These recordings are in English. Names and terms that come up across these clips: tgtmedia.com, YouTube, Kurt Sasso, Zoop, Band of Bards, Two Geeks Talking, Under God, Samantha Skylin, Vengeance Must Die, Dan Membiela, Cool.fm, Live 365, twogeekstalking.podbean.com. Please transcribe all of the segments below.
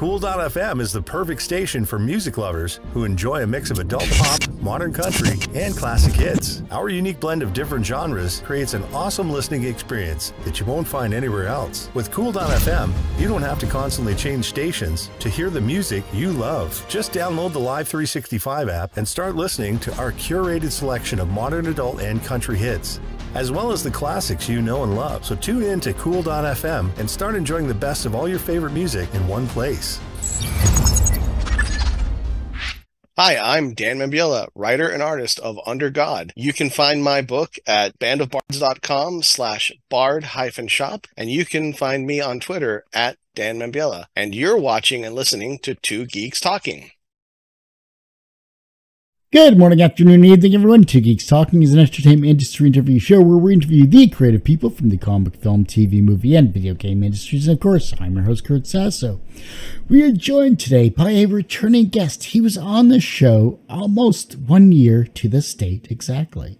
Cool.fm is the perfect station for music lovers who enjoy a mix of adult pop, modern country, and classic hits. Our unique blend of different genres creates an awesome listening experience that you won't find anywhere else. With Cool.fm, you don't have to constantly change stations to hear the music you love. Just download the Live 365 app and start listening to our curated selection of modern adult and country hits, as well as the classics you know and love. So tune in to Cool.fm and start enjoying the best of all your favorite music in one place. Hi, I'm Dan Membiela, writer and artist of Under God. You can find my book at bandofbards.com/bard-shop, and you can find me on Twitter at Dan Membiela. And you're watching and listening to Two Geeks Talking. Good morning, afternoon, evening, everyone. Two Geeks Talking is an entertainment industry interview show where we interview the creative people from the comic, film, TV, movie, and video game industries. And of course, I'm your host, Kurt Sasso. We are joined today by a returning guest. He was on the show almost 1 year to the date exactly.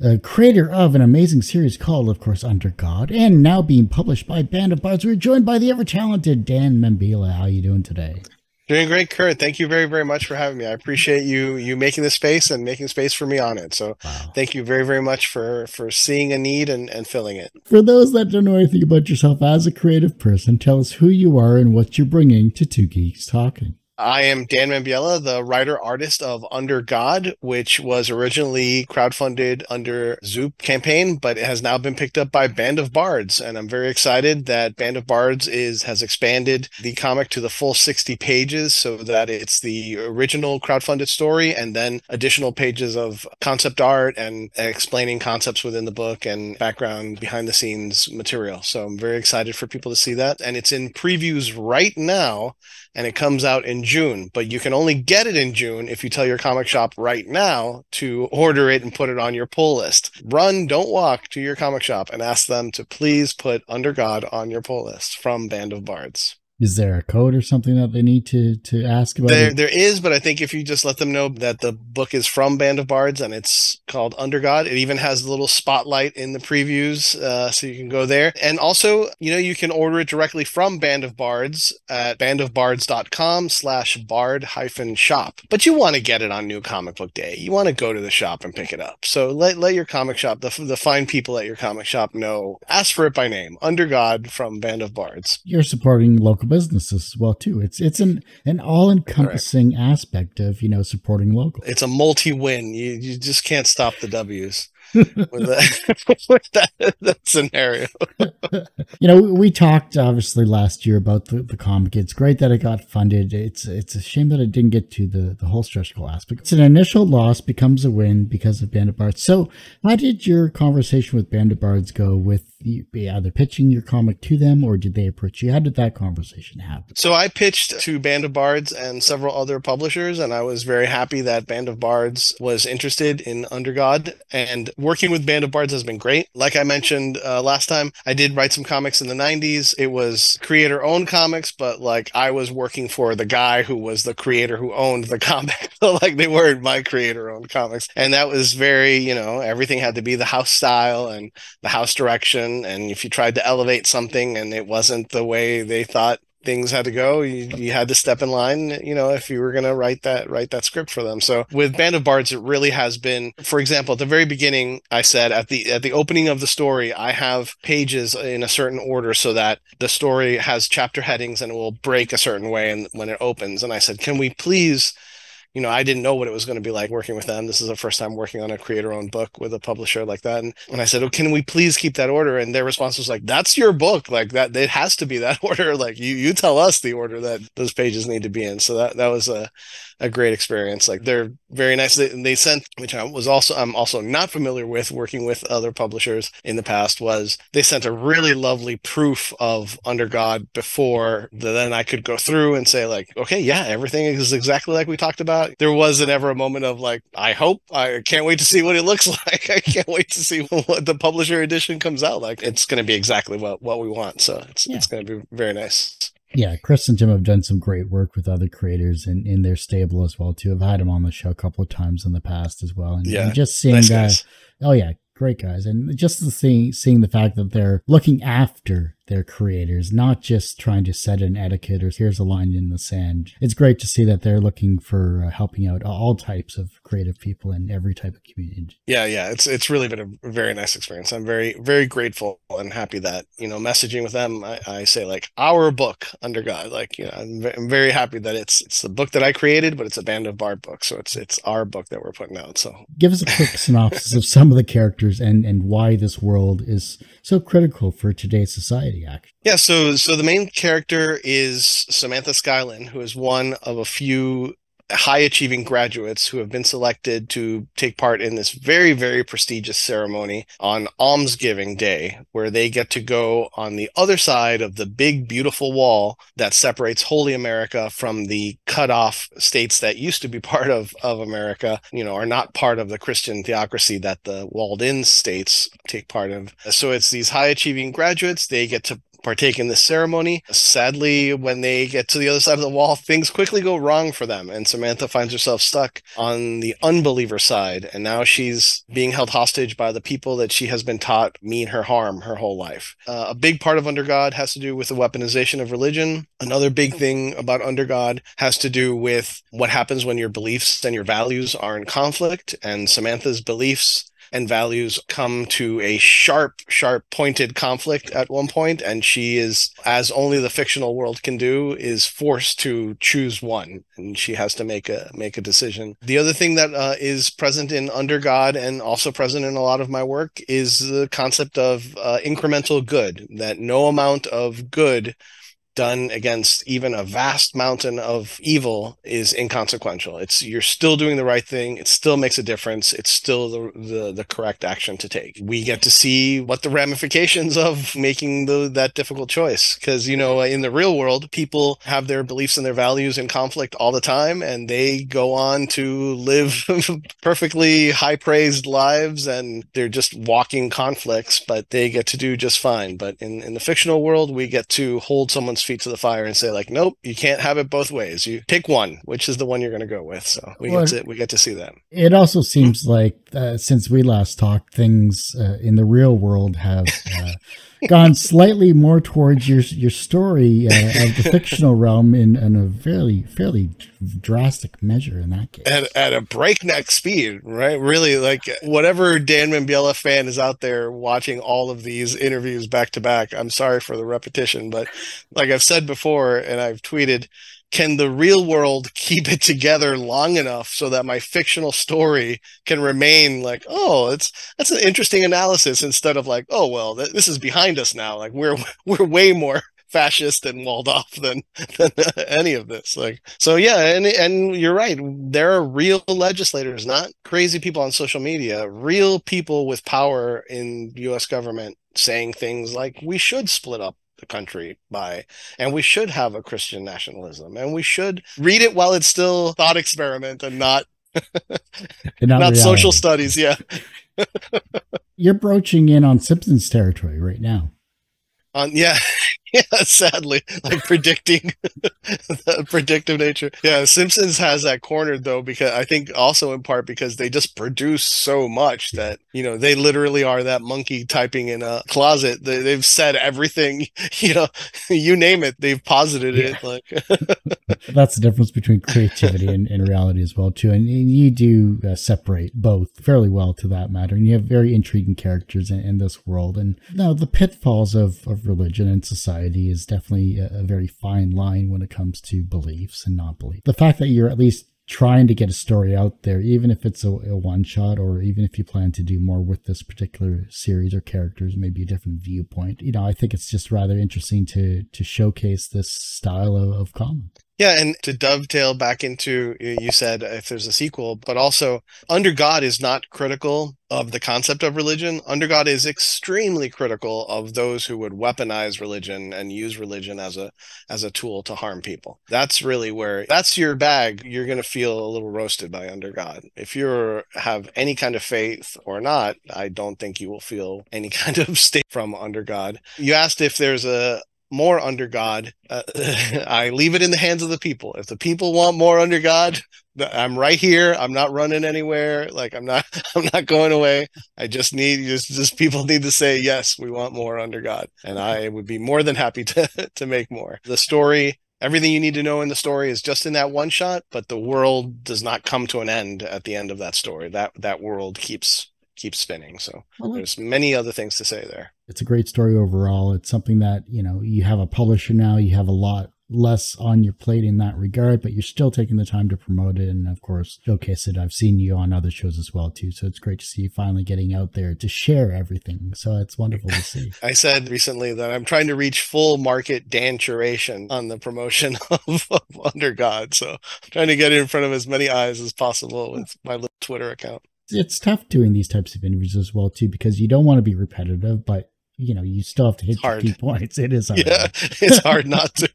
A creator of an amazing series called, of course, Under God, and now being published by Band of Bards. We're joined by the ever-talented Dan Membiela. How are you doing today? Doing great, Kurt. Thank you very, very much for having me. I appreciate you making this space and making space for me on it. So Thank you very, very much for seeing a need and filling it. For those that don't know anything about yourself as a creative person, tell us who you are and what you're bringing to Two Geeks Talking. I am Dan Membiela, the writer-artist of Under God, which was originally crowdfunded under Zoop campaign, but it has now been picked up by Band of Bards. And I'm very excited that Band of Bards has expanded the comic to the full 60 pages so that it's the original crowdfunded story and then additional pages of concept art and explaining concepts within the book and background behind-the-scenes material. So I'm very excited for people to see that. And it's in previews right now, and it comes out in June, but you can only get it in June if you tell your comic shop right now to order it and put it on your pull list. Run, don't walk, to your comic shop and ask them to please put Under God on your pull list from Band of Bards. Is there a code or something that they need to ask about? There is, but I think if you just let them know that the book is from Band of Bards and it's called Under God, it even has a little spotlight in the previews, so you can go there. And also, you can order it directly from Band of Bards at bandofbards.com/bard-shop. But you want to get it on New Comic Book Day. You want to go to the shop and pick it up. So let your comic shop, the fine people at your comic shop know. Ask for it by name, Under God from Band of Bards. You're supporting local businesses as well too. It's an all-encompassing aspect of supporting local. It's a multi-win. You just can't stop the W's with that scenario. We talked obviously last year about the comic. It's great that it got funded. It's a shame that it didn't get to the whole stretch goal aspect. It's an initial loss becomes a win because of Band of Bards. So how did your conversation with Band of Bards go with either pitching your comic to them or did they approach you? How did that conversation happen? So I pitched to Band of Bards and several other publishers, and I was very happy that Band of Bards was interested in Under God, and working with Band of Bards has been great. Like I mentioned last time, I did write some comics in the 90s. It was creator-owned comics, but I was working for the guy who was the creator who owned the comic. They weren't my creator-owned comics. And that was very, everything had to be the house style and the house direction. And if you tried to elevate something and it wasn't the way they thought things had to go, you had to step in line, if you were going to write that script for them. So with Band of Bards, it really has been, for example, at the very beginning, I said at the opening of the story, I have pages in a certain order so that the story has chapter headings and it will break a certain way and when it opens. And I said, can we please, I didn't know what it was going to be like working with them. This is the first time working on a creator-owned book with a publisher like that. And I said, can we please keep that order? And their response was that's your book. That it has to be that order. You tell us the order that those pages need to be in. So that was a great experience. They're very nice. They sent, which I'm also not familiar with working with other publishers in the past, was they sent a really lovely proof of Under God before then I could go through and say okay, yeah, everything is exactly like we talked about. There wasn't ever a moment of I can't wait to see what it looks like. I can't wait to see what the publisher edition comes out like. It's going to be exactly what we want. So it's going to be very nice. Yeah, Chris and Tim have done some great work with other creators and in their stable as well too. I've had them on the show a couple of times in the past as well. And just seeing nice that. Oh yeah, great guys. And just seeing the fact that they're looking after their creators, not just trying to set an etiquette or here's a line in the sand. It's great to see that they're looking for helping out all types of creative people in every type of community. Yeah. It's really been a very nice experience. I'm very, very grateful and happy that, you know, messaging with them, I say like our book Under God, like, you know, I'm very happy that it's the book that I created, but it's a Band of Bard book. So it's our book that we're putting out. So give us a quick synopsis of some of the characters and why this world is so critical for today's society. Yeah, so the main character is Samantha Skylin, who is one of a few high-achieving graduates who have been selected to take part in this very, very prestigious ceremony on Almsgiving Day, where they get to go on the other side of the big, beautiful wall that separates Holy America from the cut-off states that used to be part of America, you know, are not part of the Christian theocracy that the walled-in states take part of. So it's these high-achieving graduates. They get to partake in this ceremony. Sadly, when they get to the other side of the wall, things quickly go wrong for them, and Samantha finds herself stuck on the unbeliever side, and now she's being held hostage by the people that she has been taught mean her harm her whole life. A big part of Under God has to do with the weaponization of religion. Another big thing about Under God has to do with what happens when your beliefs and your values are in conflict, and Samantha's beliefs and values come to a sharp pointed conflict at one point, and she is, as only the fictional world can do, is forced to choose one, and she has to make a decision. The other thing that is present in Under God and also present in a lot of my work is the concept of incremental good, that no amount of good done against even a vast mountain of evil is inconsequential. It's, you're still doing the right thing. It still makes a difference. It's still the correct action to take. We get to see what the ramifications of making that difficult choice, because, you know, in the real world, people have their beliefs and their values in conflict all the time, and they go on to live perfectly high-praised lives, and they're just walking conflicts, but they get to do just fine. But in the fictional world, we get to hold someone's feet to the fire and say, like, nope, you can't have it both ways. You pick one, which is the one you're going to go with. So we get to see that. It also seems like since we last talked, things in the real world have gone slightly more towards your story of the fictional realm in a fairly drastic measure in that case. At a breakneck speed, right? Really, like, whatever Dan Membiela fan is out there watching all of these interviews back to back, I'm sorry for the repetition, but like I've said before and I've tweeted, can the real world keep it together long enough so that my fictional story can remain like, oh, that's an interesting analysis, instead of like, oh, well, this is behind us now. Like we're way more fascist and walled off than any of this. Like, so yeah, and you're right. There are real legislators, not crazy people on social media, real people with power in US government saying things like, we should split up the country and we should have a Christian nationalism, and we should read it while it's still thought experiment and not social studies. Yeah. You're broaching in on Simpsons territory right now. Yeah, sadly, like predicting the predictive nature. Yeah, Simpsons has that cornered, though, because I think also in part because they just produce so much that, you know, they literally are that monkey typing in a closet. They've said everything, you know, you name it, they've posited it. Like that's the difference between creativity and reality as well, too. And you do separate both fairly well, to that matter. And you have very intriguing characters in this world. And now the pitfalls of religion and society is definitely a very fine line when it comes to beliefs and not beliefs. The fact that you're at least trying to get a story out there, even if it's a one-shot, or even if you plan to do more with this particular series or characters, maybe a different viewpoint, you know, I think it's just rather interesting to showcase this style of comic. Yeah, and to dovetail back into, you said if there's a sequel, but also Under God is not critical of the concept of religion. Under God is extremely critical of those who would weaponize religion and use religion as a tool to harm people. That's really where, that's your bag. You're going to feel a little roasted by Under God. If you have any kind of faith or not, I don't think you will feel any kind of state from Under God. You asked if there's a more Under God, I leave it in the hands of the people. If the people want more Under God, I'm right here. I'm not running anywhere. Like I'm not going away. I just need, just people need to say, yes, we want more Under God. And I would be more than happy to make more. The story, everything you need to know in the story is just in that one shot, but the world does not come to an end at the end of that story. That world keeps spinning. So there's many other things to say there. It's a great story overall. It's something that, you know, you have a publisher now, you have a lot less on your plate in that regard, but you're still taking the time to promote it and, of course, showcase it. I've seen you on other shows as well too, so it's great to see you finally getting out there to share everything. So it's wonderful to see. I said recently that I'm trying to reach full market Dan curation on the promotion of Under God, so I'm trying to get it in front of as many eyes as possible with my little Twitter account. It's tough doing these types of interviews as well too, because you don't want to be repetitive, but you know, you still have to hit the key points. It is hard. Yeah, it's hard not to.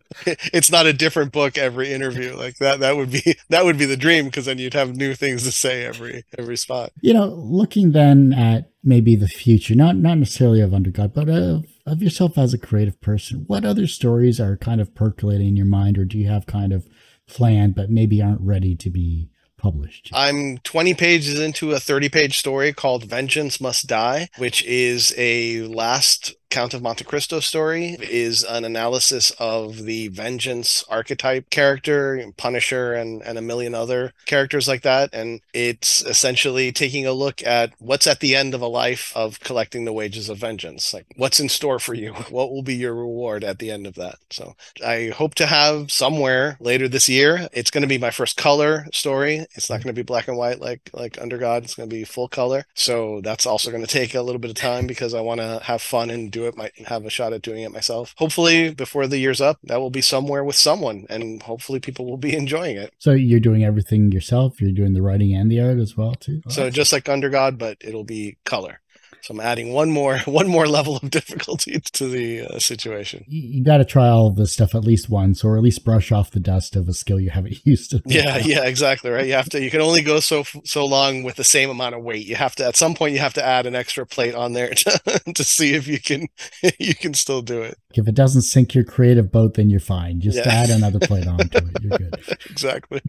It's not a different book every interview like that. That would be the dream, because then you'd have new things to say every spot. You know, looking then at maybe the future, not necessarily of Under God, but of yourself as a creative person, what other stories are kind of percolating in your mind, or do you have kind of planned but maybe aren't ready to be published? I'm 20 pages into a 30-page story called Vengeance Must Die, which is a last Count of Monte Cristo story. It is an analysis of the vengeance archetype character, Punisher, and a million other characters like that. And it's essentially taking a look at what's at the end of a life of collecting the wages of vengeance. Like, what's in store for you? What will be your reward at the end of that? So I hope to have somewhere later this year. It's going to be my first color story. It's not going to be black and white like Under God. It's going to be full color. So that's also going to take a little bit of time, because I want to have fun and might have a shot at doing it myself. Hopefully before the year's up, that will be somewhere with someone, and hopefully people will be enjoying it. So you're doing everything yourself? You're doing the writing and the art as well too? Oh, so just like Under God, but it'll be color. So I'm adding one more level of difficulty to the situation. You got to try all of this stuff at least once, or at least brush off the dust of a skill you haven't used. Yeah, exactly. Right. You have to, you can only go so long with the same amount of weight. You have to, at some point you have to add an extra plate on there to see if you can still do it. If it doesn't sink your creative boat, then you're fine. Just add another plate onto it. You're good. Exactly.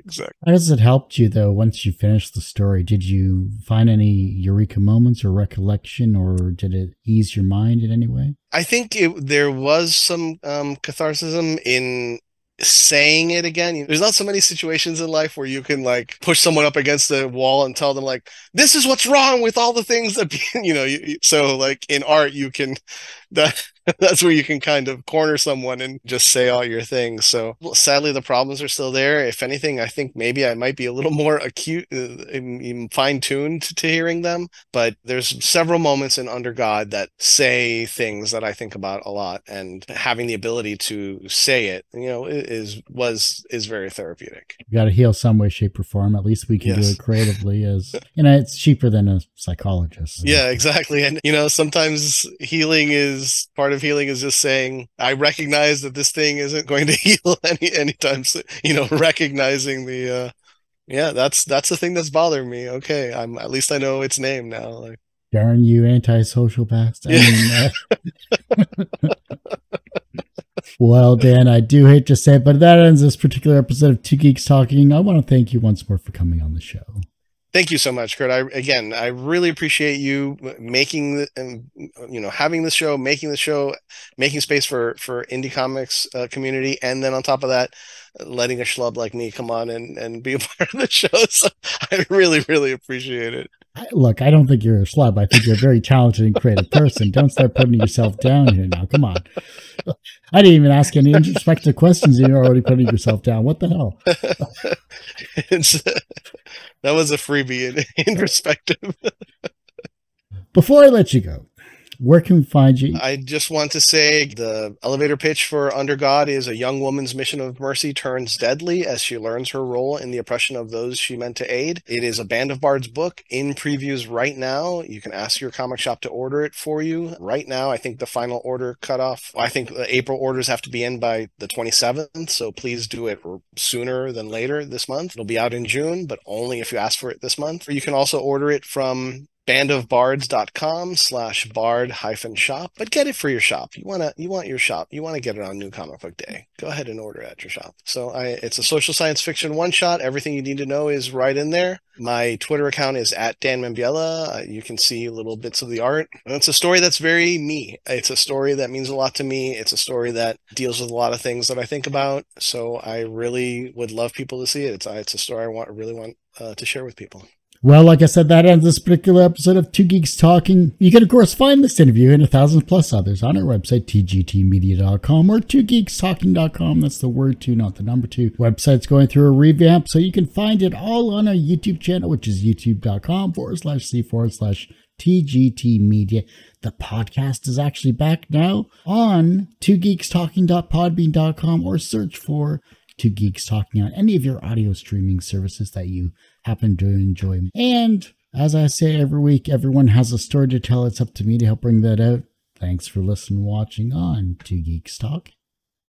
How has it helped you though? Once you finished the story, did you find any eureka moments or recollections? Or did it ease your mind in any way? I think there was some catharsis in saying it again. There's not so many situations in life where you can like push someone up against the wall and tell them like, this is what's wrong with all the things that, you know, so like in art, you can, that's where you can kind of corner someone and just say all your things. So sadly, the problems are still there. If anything, I think maybe I might be a little more acute and fine-tuned to hearing them. But there's several moments in Under God that say things that I think about a lot, and having the ability to say it, you know, is very therapeutic. You got to heal some way, shape, or form. At least we can do it creatively, as you know, it's cheaper than a psychologist. Yeah, exactly. And you know, sometimes healing is part of healing is just saying, I recognize that this thing isn't going to heal anytime soon. You know, recognizing the that's the thing that's bothering me. Okay, I'm at least I know its name now. Like, darn you, antisocial bastard. Yeah. Well, Dan, I do hate to say it, but that ends this particular episode of Two Geeks Talking. I want to thank you once more for coming on the show. Thank you so much, Kurt. I really appreciate you having the show, making space for indie comics community. And then on top of that, letting a schlub like me come on and be a part of the show. So I really, really appreciate it. Look, I don't think you're a schlub. I think you're a very talented and creative person. Don't start putting yourself down here now. Come on. I didn't even ask any introspective questions, and you're already putting yourself down. What the hell? That was a freebie in perspective. Before I let you go, where can we find you? I just want to say the elevator pitch for Under God is a young woman's mission of mercy turns deadly as she learns her role in the oppression of those she meant to aid. It is a Band of Bards book in previews right now. You can ask your comic shop to order it for you right now. I think the final order cutoff, I think the April orders have to be in by the 27th. So please do it sooner than later this month. It'll be out in June, but only if you ask for it this month. You can also order it from bandofbards.com/bard-shop, but get it for your shop. You want to get it on New Comic Book Day. Go ahead and order at your shop. So it's a social science fiction one shot. Everything you need to know is right in there. My Twitter account is @Dan Membiela. You can see little bits of the art. And it's a story that's very me. It's a story that means a lot to me. It's a story that deals with a lot of things that I think about. So I really would love people to see it. It's a story I really want to share with people. Well, like I said, that ends this particular episode of Two Geeks Talking. You can, of course, find this interview and 1,000+ others on our website, tgtmedia.com or twogeekstalking.com. That's the word two, not the number two. Website's going through a revamp, so you can find it all on our YouTube channel, which is youtube.com/C/TGT Media. The podcast is actually back now on twogeekstalking.podbean.com, or search for Two Geeks Talking on any of your audio streaming services that you happen to enjoy. And as I say every week, everyone has a story to tell. It's up to me to help bring that out. Thanks for listening, watching on Two Geeks Talking.